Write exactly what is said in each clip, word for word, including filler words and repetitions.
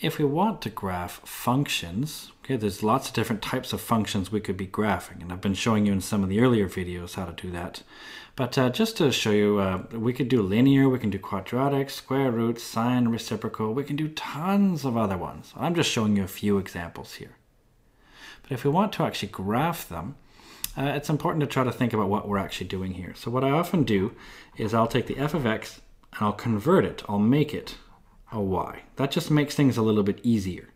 if we want to graph functions, okay, there's lots of different types of functions we could be graphing, and I've been showing you in some of the earlier videos how to do that. But uh, just to show you, uh, we could do linear, we can do quadratic, square root, sine, reciprocal, we can do tons of other ones. I'm just showing you a few examples here. But if we want to actually graph them, uh, it's important to try to think about what we're actually doing here. So what I often do is I'll take the f of x and I'll convert it, I'll make it a y. That just makes things a little bit easier.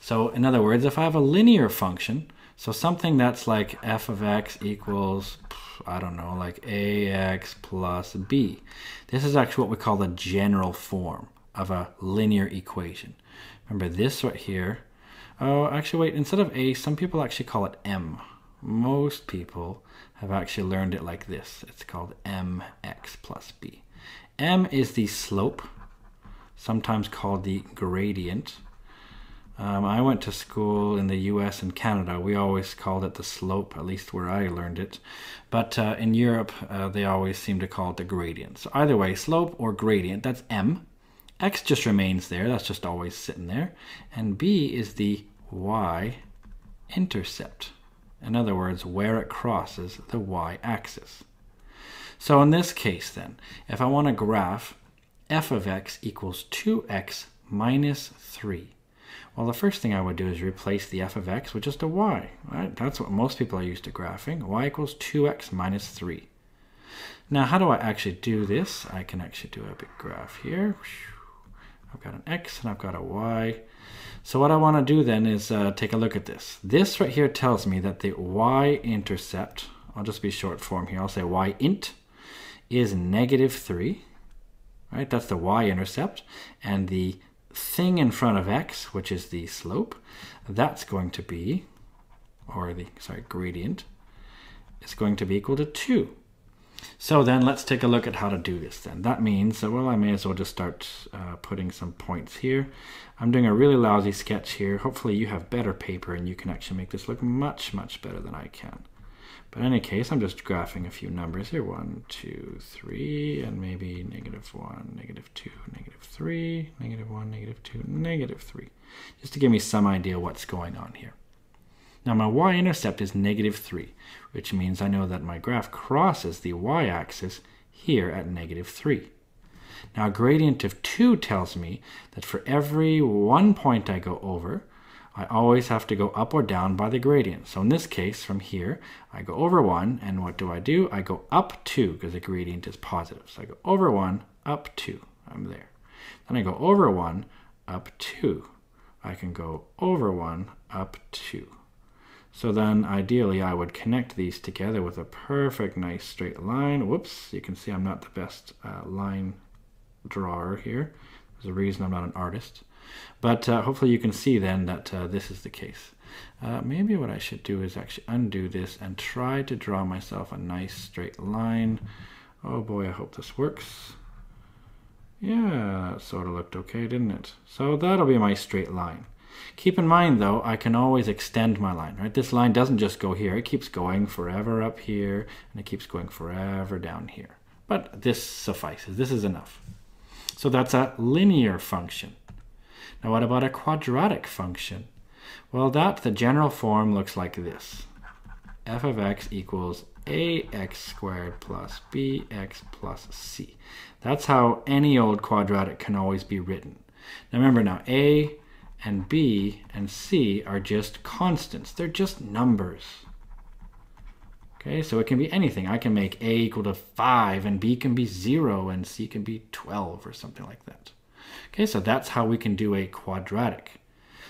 So in other words, if I have a linear function, so something that's like f of x equals, I don't know, like ax plus b. This is actually what we call the general form of a linear equation. Remember this right here. Oh, actually wait, instead of a, some people actually call it m. Most people have actually learned it like this. It's called mx plus b. M is the slope, sometimes called the gradient. Um, I went to school in the U S and Canada. We always called it the slope, at least where I learned it. But uh, in Europe, uh, they always seem to call it the gradient. So either way, slope or gradient, that's m. X just remains there. That's just always sitting there. And b is the y-intercept. In other words, where it crosses the y-axis. So in this case then, if I want to graph f of x equals two x minus three. Well, the first thing I would do is replace the f of x with just a y. Right? That's what most people are used to graphing. Y equals two x minus three. Now, how do I actually do this? I can actually do a big graph here. I've got an x and I've got a y. So what I want to do then is uh, take a look at this. This right here tells me that the y-intercept, I'll just be short form here, I'll say y-int, is negative three. Right? That's the y-intercept. And the thing in front of x, which is the slope, that's going to be, or the, sorry, gradient, is going to be equal to two. So then let's take a look at how to do this then. That means, so well, I may as well just start uh, putting some points here. I'm doing a really lousy sketch here. Hopefully you have better paper and you can actually make this look much, much better than I can. But in any case, I'm just graphing a few numbers here. One, two, three, and maybe negative one, negative two, negative three, negative one, negative two, negative three. Just to give me some idea what's going on here. Now my y-intercept is negative three, which means I know that my graph crosses the y-axis here at negative three. Now a gradient of two tells me that for every one point I go over, I always have to go up or down by the gradient. So in this case, from here, I go over one, and what do I do? I go up two, because the gradient is positive. So I go over one, up two, I'm there. Then I go over one, up two. I can go over one, up two. So then ideally I would connect these together with a perfect, nice straight line. Whoops, you can see I'm not the best uh, line drawer here. There's a reason I'm not an artist. But uh, hopefully you can see then that uh, this is the case. Uh, maybe what I should do is actually undo this and try to draw myself a nice straight line. Oh boy, I hope this works. Yeah, that sort of looked okay, didn't it? So that'll be my straight line. Keep in mind though, I can always extend my line, right? This line doesn't just go here, it keeps going forever up here, and it keeps going forever down here. But this suffices, this is enough. So that's a linear function. Now what about a quadratic function? Well, that, the general form looks like this. F of x equals ax squared plus bx plus c. That's how any old quadratic can always be written. Now remember now, a and b and c are just constants. They're just numbers. Okay, so it can be anything. I can make a equal to five and b can be zero and c can be twelve or something like that. Okay, so that's how we can do a quadratic.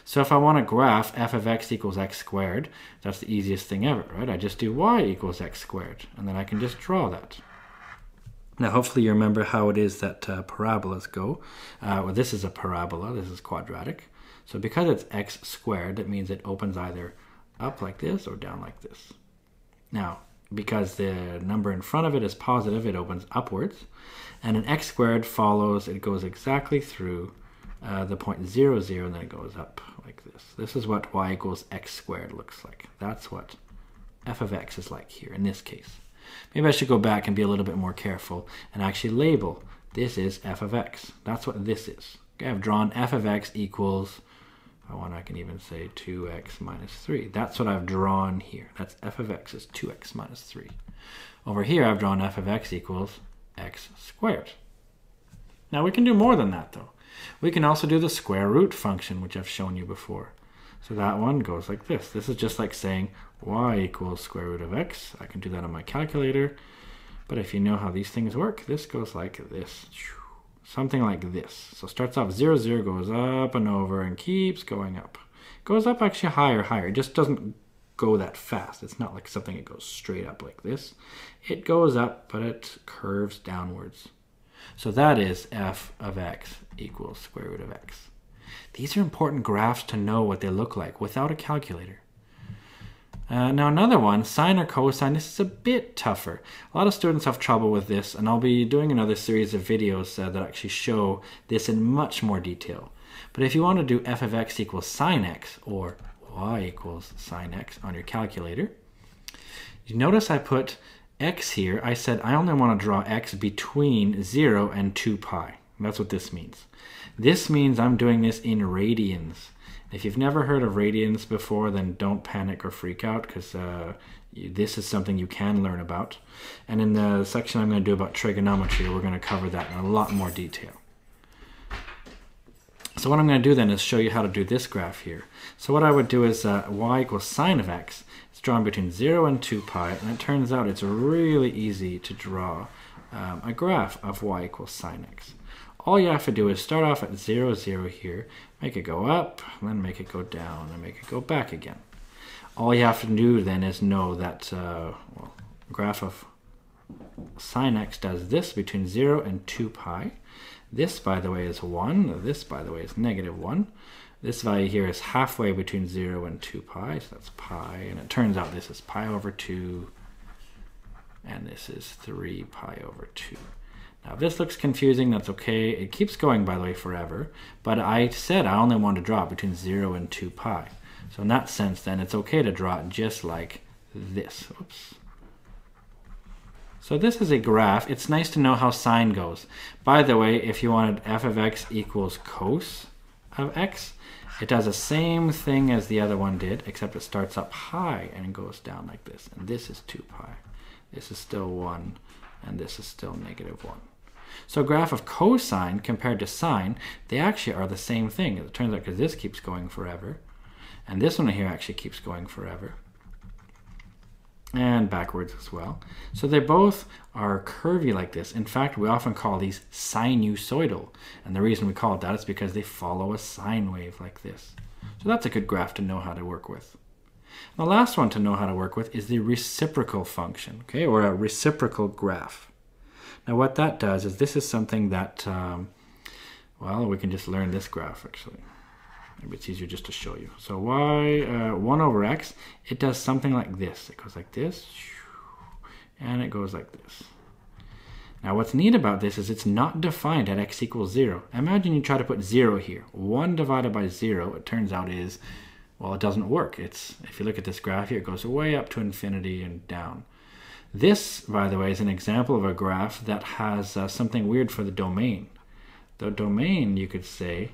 So if I want to graph f of x equals x squared, that's the easiest thing ever, right? I just do y equals x squared, and then I can just draw that. Now hopefully you remember how it is that uh, parabolas go. Uh, well, this is a parabola, this is quadratic. So because it's x squared, it means it opens either up like this or down like this. Now, because the number in front of it is positive, it opens upwards. And an x squared follows, it goes exactly through uh, the point zero, zero, and then it goes up like this. This is what y equals x squared looks like. That's what f of x is like here in this case. Maybe I should go back and be a little bit more careful and actually label this is f of x. That's what this is. Okay, I've drawn f of x equals, I want I can even say two x minus three. That's what I've drawn here. That's f of x is two x minus three. Over here, I've drawn f of x equals x squared. Now we can do more than that though. We can also do the square root function, which I've shown you before. So that one goes like this. This is just like saying y equals square root of x. I can do that on my calculator. But if you know how these things work, this goes like this. Something like this. So it starts off zero, zero, goes up and over and keeps going up. Goes up actually higher, higher. It just doesn't go that fast. It's not like something that goes straight up like this. It goes up, but it curves downwards. So that is f of x equals square root of x. These are important graphs to know what they look like without a calculator. Uh, now another one, sine or cosine, this is a bit tougher. A lot of students have trouble with this, and I'll be doing another series of videos uh, that actually show this in much more detail. But if you want to do f of x equals sine x, or y equals sine x on your calculator, you notice I put x here. I said I only want to draw x between zero and two pi. That's what this means. This means I'm doing this in radians. If you've never heard of radians before, then don't panic or freak out, because uh, this is something you can learn about. And in the section I'm going to do about trigonometry, we're going to cover that in a lot more detail. So what I'm going to do then is show you how to do this graph here. So what I would do is uh, y equals sine of x. It's drawn between zero and two pi, and it turns out it's really easy to draw um, a graph of y equals sine x. All you have to do is start off at zero, zero here, make it go up, and then make it go down, and make it go back again. All you have to do then is know that uh, well, graph of sine x does this between zero and two pi. This, by the way, is one. This, by the way, is negative one. This value here is halfway between zero and two pi, so that's pi. And it turns out this is pi over two, and this is three pi over two. Now, if this looks confusing, that's okay. It keeps going, by the way, forever. But I said I only want to draw it between zero and two pi. So in that sense, then, it's okay to draw it just like this. Oops. So this is a graph. It's nice to know how sine goes. By the way, if you wanted f of x equals cos of x, it does the same thing as the other one did, except it starts up high and goes down like this. And this is two pi. This is still one. And this is still negative one. So graph of cosine compared to sine, they actually are the same thing. It turns out because this keeps going forever. And this one here actually keeps going forever. And backwards as well. So they both are curvy like this. In fact, we often call these sinusoidal. And the reason we call it that is because they follow a sine wave like this. So that's a good graph to know how to work with. The last one to know how to work with is the reciprocal function, okay, or a reciprocal graph. Now what that does is this is something that, um, well, we can just learn this graph actually. Maybe it's easier just to show you. So y, uh, one over x, it does something like this. It goes like this, and it goes like this. Now what's neat about this is it's not defined at x equals zero. Imagine you try to put zero here. one divided by zero, it turns out is, well, it doesn't work. It's, if you look at this graph here, it goes way up to infinity and down. This, by the way, is an example of a graph that has uh, something weird for the domain. The domain, you could say,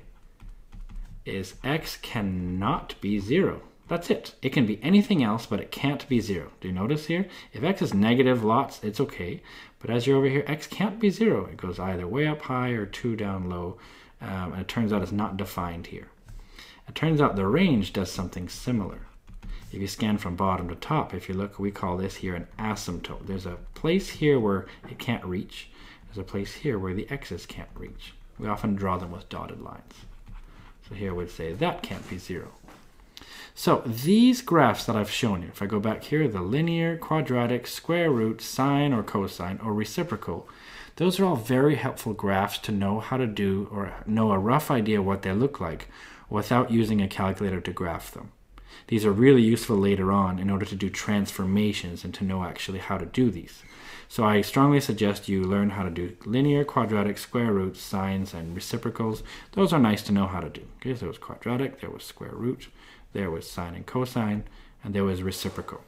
is x cannot be zero. That's it. It can be anything else, but it can't be zero. Do you notice here? If x is negative lots, it's okay. But as you're over here, x can't be zero. It goes either way up high or two down low. Um, and it turns out it's not defined here. It turns out the range does something similar. If you scan from bottom to top, if you look, we call this here an asymptote. There's a place here where it can't reach. There's a place here where the x's can't reach. We often draw them with dotted lines. So here we'd say that can't be zero. So these graphs that I've shown you, if I go back here, the linear, quadratic, square root, sine or cosine, or reciprocal, those are all very helpful graphs to know how to do or know a rough idea what they look like without using a calculator to graph them. These are really useful later on in order to do transformations and to know actually how to do these. So I strongly suggest you learn how to do linear, quadratic, square roots, sines, and reciprocals. Those are nice to know how to do. Okay, so there was quadratic, there was square root, there was sine and cosine, and there was reciprocal.